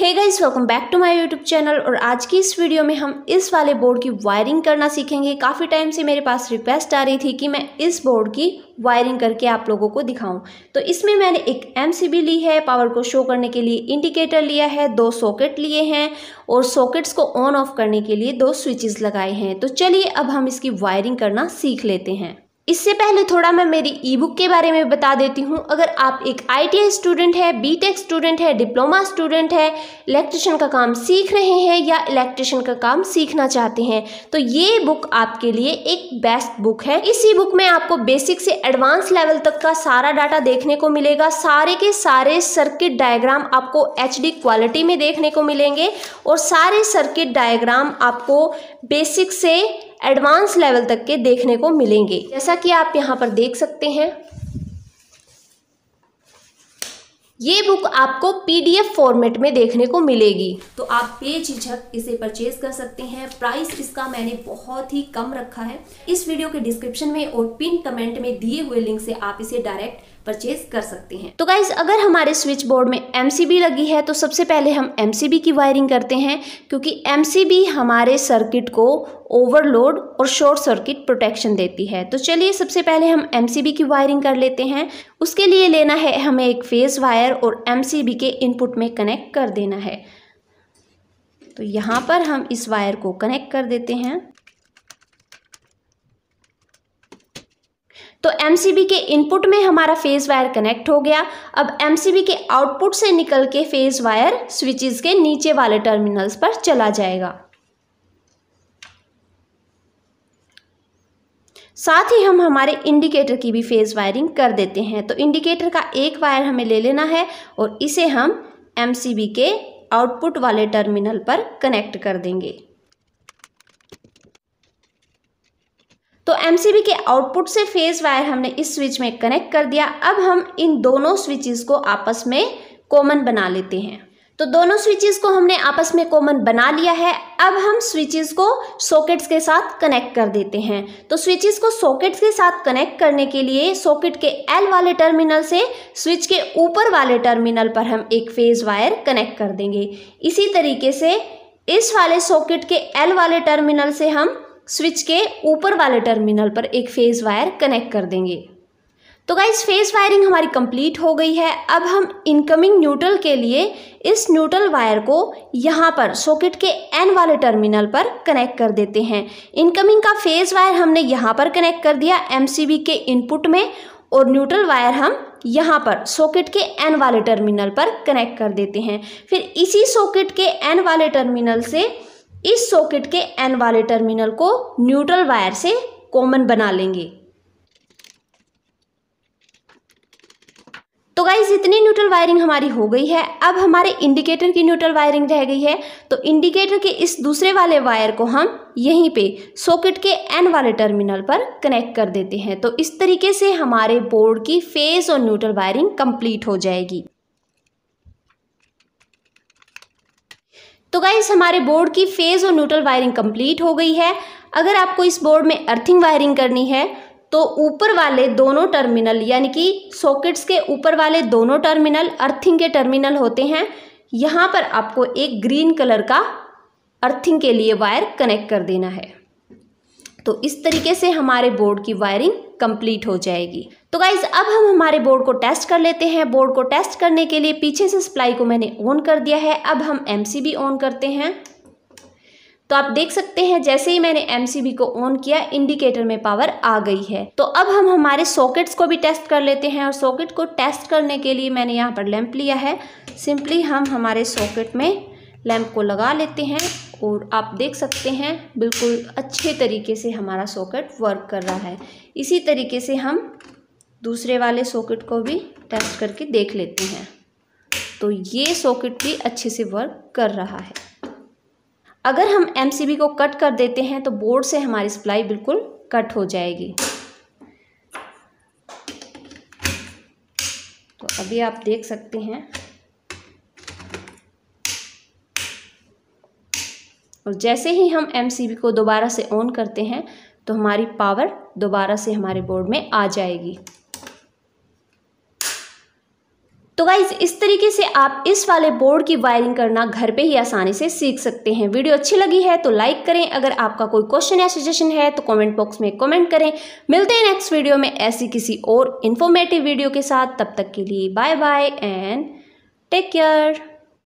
Hey guys, welcome back to my YouTube channel. और आज की इस वीडियो में हम इस वाले बोर्ड की वायरिंग करना सीखेंगे। काफ़ी टाइम से मेरे पास रिक्वेस्ट आ रही थी कि मैं इस बोर्ड की वायरिंग करके आप लोगों को दिखाऊं। तो इसमें मैंने एक MCB ली है, पावर को शो करने के लिए इंडिकेटर लिया है, 2 सॉकेट लिए हैं और सॉकेट्स को ऑन ऑफ करने के लिए 2 स्विचेस लगाए हैं। तो चलिए अब हम इसकी वायरिंग करना सीख लेते हैं। इससे पहले थोड़ा मैं मेरी ई-बुक के बारे में बता देती हूँ। अगर आप एक ITI स्टूडेंट है, BTech स्टूडेंट है, डिप्लोमा स्टूडेंट है, इलेक्ट्रिशियन का काम सीख रहे हैं या इलेक्ट्रिशियन का काम सीखना चाहते हैं तो ये बुक आपके लिए एक बेस्ट बुक है। इस ई-बुक में आपको बेसिक से एडवांस लेवल तक का सारा डाटा देखने को मिलेगा। सारे के सारे सर्किट डायग्राम आपको HD क्वालिटी में देखने को मिलेंगे और सारे सर्किट डायग्राम आपको बेसिक से एडवांस लेवल तक के देखने को मिलेंगे, जैसा कि आप यहाँ पर देख सकते हैं। ये बुक आपको PDF फॉर्मेट में देखने को मिलेगी, तो आप बेझिझक इसे परचेज कर सकते हैं। प्राइस इसका मैंने बहुत ही कम रखा है। इस वीडियो के डिस्क्रिप्शन में और पिन कमेंट में दिए हुए लिंक से आप इसे डायरेक्ट परचेज कर सकते हैं। तो गाइज, अगर हमारे स्विच बोर्ड में MCB लगी है तो सबसे पहले हम MCB की वायरिंग करते हैं, क्योंकि MCB हमारे सर्किट को ओवरलोड और शॉर्ट सर्किट प्रोटेक्शन देती है। तो चलिए सबसे पहले हम MCB की वायरिंग कर लेते हैं। उसके लिए लेना है हमें एक फेज वायर और MCB के इनपुट में कनेक्ट कर देना है। तो यहाँ पर हम इस वायर को कनेक्ट कर देते हैं। तो MCB के इनपुट में हमारा फेज वायर कनेक्ट हो गया। अब MCB के आउटपुट से निकल के फेज वायर स्विचेस के नीचे वाले टर्मिनल्स पर चला जाएगा। साथ ही हम हमारे इंडिकेटर की भी फेज वायरिंग कर देते हैं। तो इंडिकेटर का एक वायर हमें ले लेना है और इसे हम MCB के आउटपुट वाले टर्मिनल पर कनेक्ट कर देंगे। तो MCB के आउटपुट से फेज वायर हमने इस स्विच में कनेक्ट कर दिया। अब हम इन दोनों स्विचेस को आपस में कॉमन बना लेते हैं। तो दोनों स्विचेस को हमने आपस में कॉमन बना लिया है। अब हम स्विचेस को सॉकेट्स के साथ कनेक्ट कर देते हैं। तो स्विचेस को सॉकेट्स के साथ कनेक्ट करने के लिए सॉकेट के L वाले टर्मिनल से स्विच के ऊपर वाले टर्मिनल पर हम एक फेज वायर कनेक्ट कर देंगे। इसी तरीके से इस वाले सॉकेट के L वाले टर्मिनल से हम स्विच के ऊपर वाले टर्मिनल पर एक फेज वायर कनेक्ट कर देंगे। तो गाइस, फेज वायरिंग हमारी कंप्लीट हो गई है। अब हम इनकमिंग न्यूट्रल के लिए इस न्यूट्रल वायर को यहाँ पर सॉकेट के N वाले टर्मिनल पर कनेक्ट कर देते हैं। इनकमिंग का फेज वायर हमने यहाँ पर कनेक्ट कर दिया MCB के इनपुट में और न्यूट्रल वायर हम यहाँ पर सॉकेट के N वाले टर्मिनल पर कनेक्ट कर देते हैं। फिर इसी सॉकेट के N वाले टर्मिनल से इस सॉकेट के N वाले टर्मिनल को न्यूट्रल वायर से कॉमन बना लेंगे। तो गाइज, इतनी न्यूट्रल वायरिंग हमारी हो गई है। अब हमारे इंडिकेटर की न्यूट्रल वायरिंग रह गई है। तो इंडिकेटर के इस दूसरे वाले वायर को हम यहीं पे सॉकेट के N वाले टर्मिनल पर कनेक्ट कर देते हैं। तो इस तरीके से हमारे बोर्ड की फेज और न्यूट्रल वायरिंग कंप्लीट हो जाएगी। तो गाइज, हमारे बोर्ड की फेज और न्यूट्रल वायरिंग कंप्लीट हो गई है। अगर आपको इस बोर्ड में अर्थिंग वायरिंग करनी है तो ऊपर वाले दोनों टर्मिनल यानी कि सॉकेट्स के ऊपर वाले दोनों टर्मिनल अर्थिंग के टर्मिनल होते हैं। यहाँ पर आपको एक ग्रीन कलर का अर्थिंग के लिए वायर कनेक्ट कर देना है। तो इस तरीके से हमारे बोर्ड की वायरिंग कंप्लीट हो जाएगी। तो गाइज, अब हम हमारे बोर्ड को टेस्ट कर लेते हैं। बोर्ड को टेस्ट करने के लिए पीछे से सप्लाई को मैंने ऑन कर दिया है। अब हम MCB ऑन करते हैं। तो आप देख सकते हैं जैसे ही मैंने MCB को ऑन किया इंडिकेटर में पावर आ गई है। तो अब हम हमारे सॉकेट्स को भी टेस्ट कर लेते हैं। और सॉकेट को टेस्ट करने के लिए मैंने यहाँ पर लैंप लिया है। सिंपली हम हमारे सॉकेट में लैंप को लगा लेते हैं और आप देख सकते हैं बिल्कुल अच्छे तरीके से हमारा सॉकेट वर्क कर रहा है। इसी तरीके से हम दूसरे वाले सॉकेट को भी टेस्ट करके देख लेते हैं। तो ये सॉकेट भी अच्छे से वर्क कर रहा है। अगर हम MCB को कट कर देते हैं तो बोर्ड से हमारी सप्लाई बिल्कुल कट हो जाएगी। तो अभी आप देख सकते हैं और जैसे ही हम MCB को दोबारा से ऑन करते हैं तो हमारी पावर दोबारा से हमारे बोर्ड में आ जाएगी। तो गाइज इस तरीके से आप इस वाले बोर्ड की वायरिंग करना घर पे ही आसानी से सीख सकते हैं। वीडियो अच्छी लगी है तो लाइक करें। अगर आपका कोई क्वेश्चन या सजेशन है तो कमेंट बॉक्स में कमेंट करें। मिलते हैं नेक्स्ट वीडियो में ऐसी किसी और इन्फॉर्मेटिव वीडियो के साथ। तब तक के लिए bye bye and take care.